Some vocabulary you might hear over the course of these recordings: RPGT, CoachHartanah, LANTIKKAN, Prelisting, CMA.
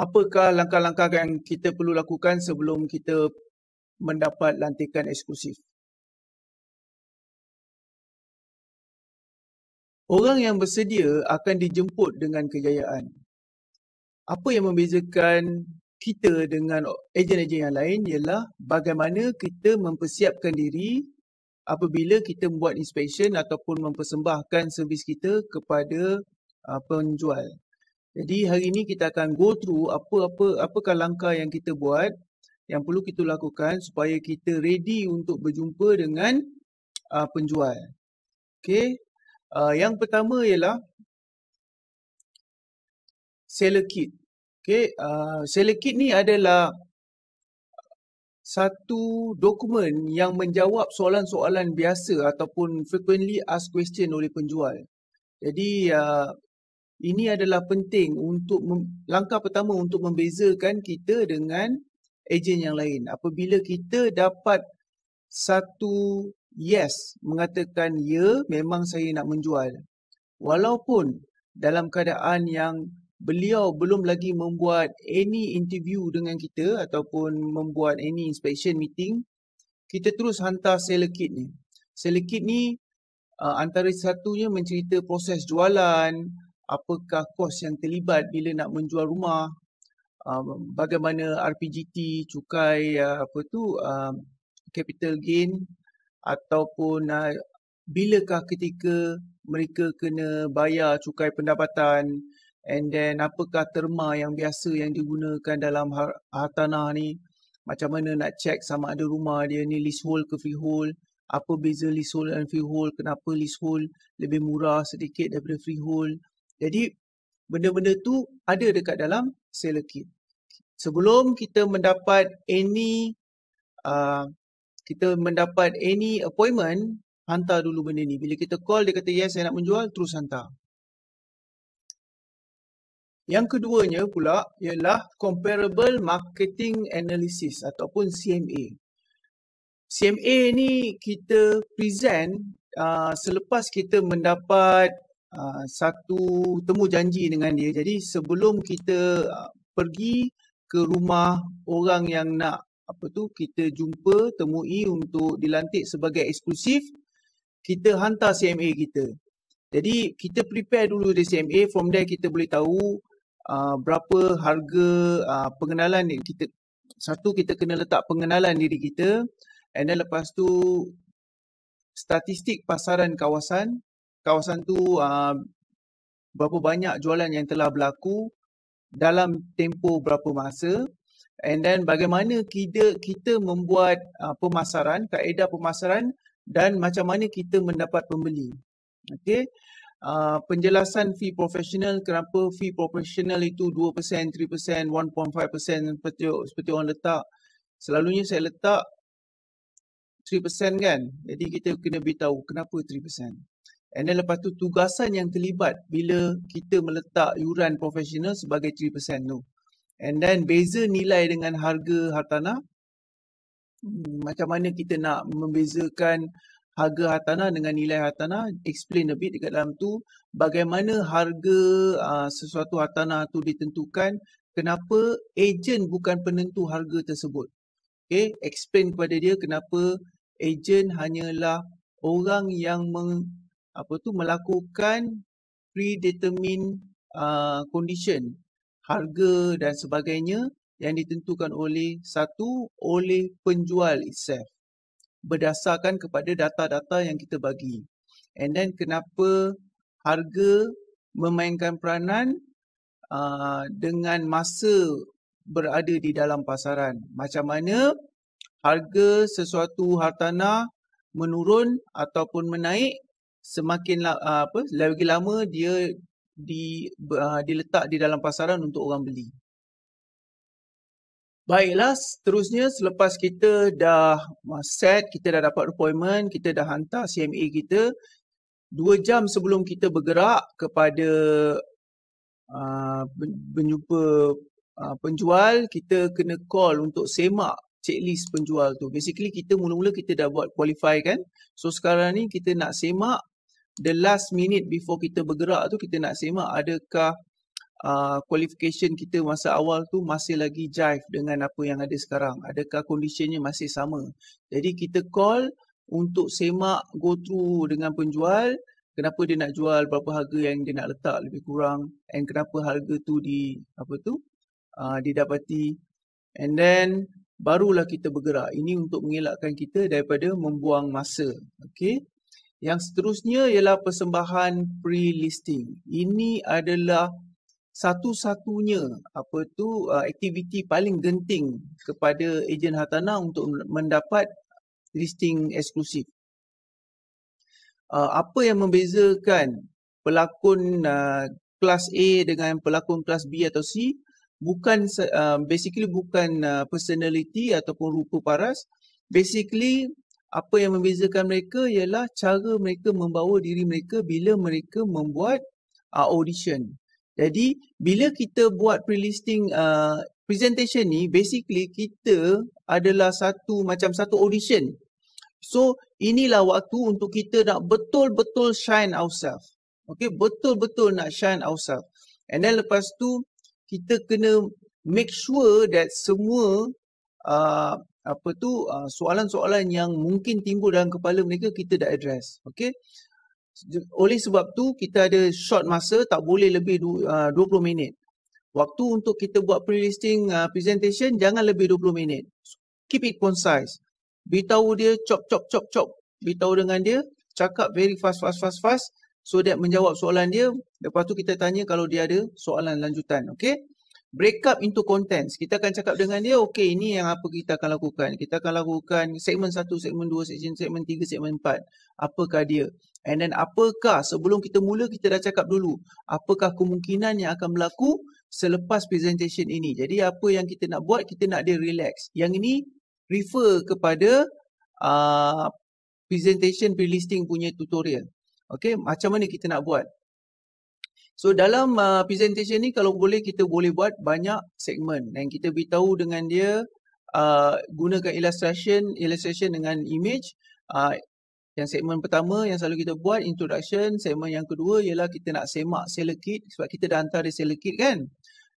apakah langkah-langkah yang kita perlu lakukan sebelum kita mendapat lantikan eksklusif? Orang yang bersedia akan dijemput dengan kejayaan. Apa yang membezakan kita dengan ejen-ejen yang lain ialah bagaimana kita mempersiapkan diri apabila kita membuat inspection ataupun mempersembahkan servis kita kepada penjual. Jadi hari ini kita akan go through apakah langkah yang kita buat, yang perlu kita lakukan supaya kita ready untuk berjumpa dengan penjual. Okey. Yang pertama ialah seller kit. Okay, seller kit ni adalah satu dokumen yang menjawab soalan-soalan biasa ataupun frequently asked question oleh penjual. Jadi ini adalah penting untuk langkah pertama untuk membezakan kita dengan ejen yang lain. Apabila kita dapat satu yes, mengatakan ya, memang saya nak menjual, walaupun dalam keadaan yang beliau belum lagi membuat any interview dengan kita ataupun membuat any inspection meeting, kita terus hantar seller kit ni. Seller kit ni antara satunya mencerita proses jualan, apakah kos yang terlibat bila nak menjual rumah, bagaimana RPGT, cukai capital gain, ataupun bilakah ketika mereka kena bayar cukai pendapatan, and then apakah terma yang biasa yang digunakan dalam hartanah ni, macam mana nak check sama ada rumah dia ni leasehold ke freehold, apa beza leasehold dan freehold, kenapa leasehold lebih murah sedikit daripada freehold. Jadi benda-benda tu ada dekat dalam seller kit. Sebelum kita mendapat any appointment, hantar dulu benda ni. Bila kita call, dia kata yes saya nak menjual, terus hantar. Yang keduanya pula ialah Comparable Marketing Analysis ataupun CMA. CMA ni kita present selepas kita mendapat satu temu janji dengan dia. Jadi sebelum kita pergi ke rumah orang yang nak kita jumpa, temui untuk dilantik sebagai eksklusif, kita hantar CMA kita. Jadi kita prepare dulu di CMA, from there kita boleh tahu berapa harga pengenalan kita. Satu, kita kena letak pengenalan diri kita, and then lepas tu statistik pasaran kawasan. Kawasan tu berapa banyak jualan yang telah berlaku dalam tempoh berapa masa. And then bagaimana kita membuat pemasaran, kaedah pemasaran, dan macam mana kita mendapat pembeli. Okey. Penjelasan fee profesional, kenapa fee profesional itu 2%, 3%, 1.5% seperti orang letak. Selalunya saya letak 3% kan. Jadi kita kena beritahu kenapa 3%. And then lepas tu tugasan yang terlibat bila kita meletak yuran profesional sebagai 3% tu. And then beza nilai dengan harga hartanah. Macam mana kita nak membezakan harga hartanah dengan nilai hartanah. Explain a bit dekat dalam tu. Bagaimana harga sesuatu hartanah tu ditentukan. Kenapa ejen bukan penentu harga tersebut. Okay, explain kepada dia kenapa ejen hanyalah orang yang melakukan predetermined condition, harga dan sebagainya yang ditentukan oleh penjual itself berdasarkan kepada data-data yang kita bagi. And then kenapa harga memainkan peranan dengan masa berada di dalam pasaran. Macam mana harga sesuatu hartanah menurun ataupun menaik semakin lagi lama dia diletak di dalam pasaran untuk orang beli. Baiklah, seterusnya selepas kita dah set, kita dah dapat appointment, kita dah hantar CMA kita, 2 jam sebelum kita bergerak kepada berjumpa penjual, kita kena call untuk semak checklist penjual tu. Basically kita mula-mula kita dah buat qualify kan. So sekarang ni kita nak semak the last minute before kita bergerak tu, kita nak semak adakah qualification kita masa awal tu masih lagi jive dengan apa yang ada sekarang. Adakah conditionnya masih sama? Jadi kita call untuk semak go through dengan penjual, kenapa dia nak jual, berapa harga yang dia nak letak lebih kurang, and kenapa harga tu didapati, and then barulah kita bergerak. Ini untuk mengelakkan kita daripada membuang masa. Okey. Yang seterusnya ialah persembahan pre-listing. Ini adalah satu-satunya aktiviti paling genting kepada ejen hartanah untuk mendapat listing eksklusif. Apa yang membezakan pelakon kelas A dengan pelakon kelas B atau C? Bukan personality ataupun rupa paras. Basically apa yang membezakan mereka ialah cara mereka membawa diri mereka bila mereka membuat audition. Jadi bila kita buat pre-listing presentation ni, basically kita adalah satu audition. So inilah waktu untuk kita nak betul-betul shine ourselves. Okay, betul-betul nak shine ourselves. And then lepas tu kita kena make sure that semua soalan-soalan yang mungkin timbul dalam kepala mereka kita dah address. Okay. Oleh sebab tu kita ada short masa, tak boleh lebih 20 minit. Waktu untuk kita buat pre-listing presentation jangan lebih 20 minit. Keep it concise. Beritahu dia chop. Beritahu dengan dia, cakap very fast. So that menjawab soalan dia. Lepas tu kita tanya kalau dia ada soalan lanjutan. Okay. Break up into contents. Kita akan cakap dengan dia, okay, ini yang apa kita akan lakukan. Kita akan lakukan segmen 1, segmen 2, segmen 3, segmen 4. Apakah dia? And then apakah, sebelum kita mula kita dah cakap dulu, apakah kemungkinan yang akan berlaku selepas presentation ini. Jadi apa yang kita nak buat, kita nak dia relax. Yang ini refer kepada presentation pre-listing punya tutorial. Okay, macam mana kita nak buat. So dalam presentation ni kalau boleh kita boleh buat banyak segmen dan kita beritahu dengan dia gunakan illustration dengan image. Yang segmen pertama yang selalu kita buat introduction, segmen yang kedua ialah kita nak semak seller kit sebab kita dah hantar dia seller kit kan.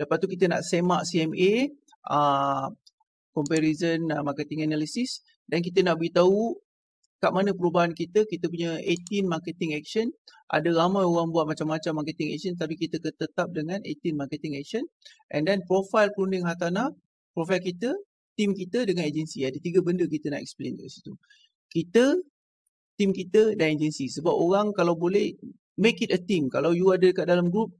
Lepas tu kita nak semak CMA, comparison marketing analysis, dan kita nak beritahu kat mana perubahan kita punya 18 marketing action. Ada ramai orang buat macam-macam marketing action tapi kita tetap dengan 18 marketing action. And then profile perunding hartanah, profile kita, tim kita dengan agensi. Ada tiga benda kita nak explain kat situ. Kita, tim kita dan agensi. Sebab orang kalau boleh make it a team. Kalau you ada kat dalam group,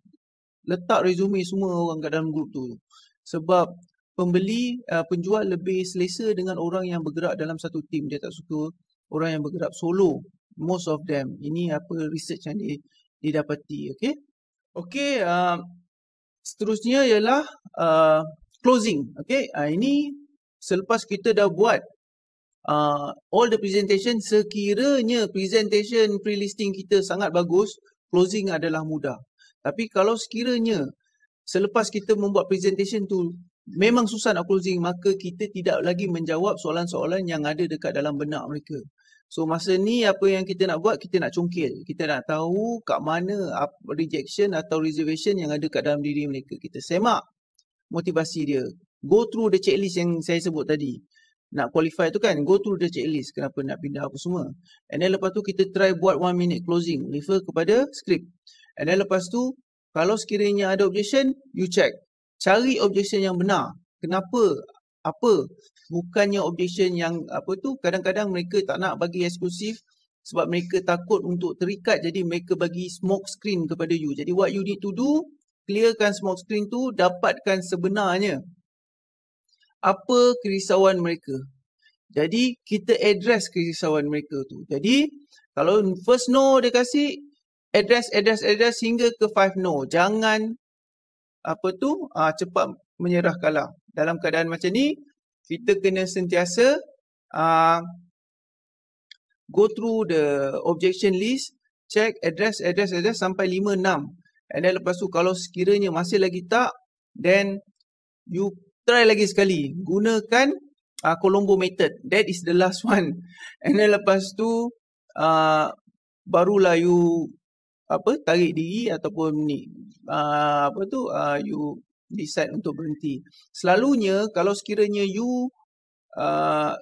letak resume semua orang kat dalam group tu. Sebab penjual lebih selesa dengan orang yang bergerak dalam satu team. Dia tak suka orang yang bergerak solo, most of them. Ini apa research yang didapati. Okay, seterusnya ialah closing. Okay, ini selepas kita dah buat all the presentation, sekiranya presentation pre-listing kita sangat bagus, closing adalah mudah. Tapi kalau sekiranya selepas kita membuat presentation tu memang susah nak closing, maka kita tidak lagi menjawab soalan-soalan yang ada dekat dalam benak mereka. So masa ni apa yang kita nak buat, kita nak congkil. Kita nak tahu kat mana rejection atau reservation yang ada kat dalam diri mereka. Kita semak motivasi dia. Go through the checklist yang saya sebut tadi. Nak qualify tu kan, go through the checklist. Kenapa nak pindah apa semua. And then lepas tu kita try buat 1 minute closing. Refer kepada script. And then lepas tu, kalau sekiranya ada objection, you check. Cari objection yang benar. Kenapa? Apa? Bukannya objection yang kadang-kadang mereka tak nak bagi eksklusif sebab mereka takut untuk terikat, jadi mereka bagi smoke screen kepada you. Jadi what you need to do, clearkan smoke screen tu, dapatkan sebenarnya apa kerisauan mereka. Jadi kita address kerisauan mereka tu. Jadi kalau first no dia kasih, address hingga ke 5 no. Jangan cepat menyerah kalah. Dalam keadaan macam ni, kita kena sentiasa go through the objection list, check, address sampai 5, 6. And then lepas tu kalau sekiranya masih lagi tak, then you try lagi sekali. Gunakan Colombo method. That is the last one. And then lepas tu barulah you apa tarik diri ataupun ni apa tu you decide untuk berhenti. Selalunya kalau sekiranya you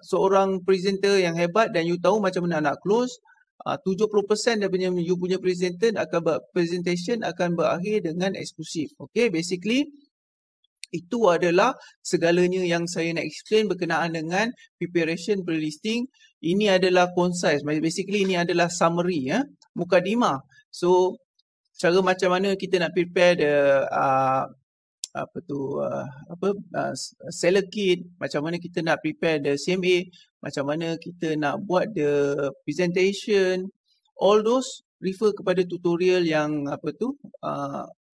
seorang presenter yang hebat dan you tahu macam mana nak close, 70% daripada you punya presentation akan berakhir dengan eksklusif. Okay, basically itu adalah segalanya yang saya nak explain berkenaan dengan preparation pre-listing. Ini adalah concise. Basically ini adalah summary, ya, mukadimah. So cara macam mana kita nak prepare the apa tu seller kit, macam mana kita nak prepare the CMA, macam mana kita nak buat the presentation. All those refer kepada tutorial yang apa tu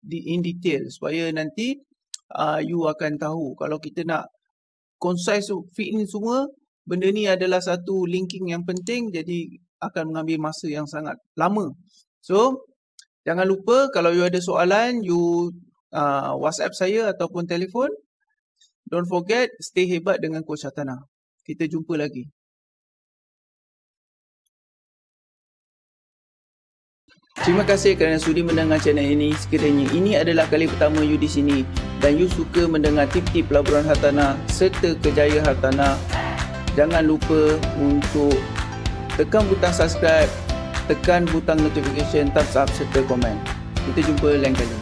in detail supaya nanti you akan tahu. Kalau kita nak concise fit in semua, benda ni adalah satu linking yang penting, jadi akan mengambil masa yang sangat lama. So, jangan lupa kalau you ada soalan, you WhatsApp saya ataupun telefon. Don't forget, stay hebat dengan Coach Hartanah. Kita jumpa lagi. Terima kasih kerana sudi mendengar channel ini. Sekiranya ini adalah kali pertama you di sini dan you suka mendengar tip-tip pelaburan Hartanah serta kejayaan Hartanah, jangan lupa untuk tekan butang subscribe, tekan butang notification, thumbs up serta komen. Kita jumpa lain kali.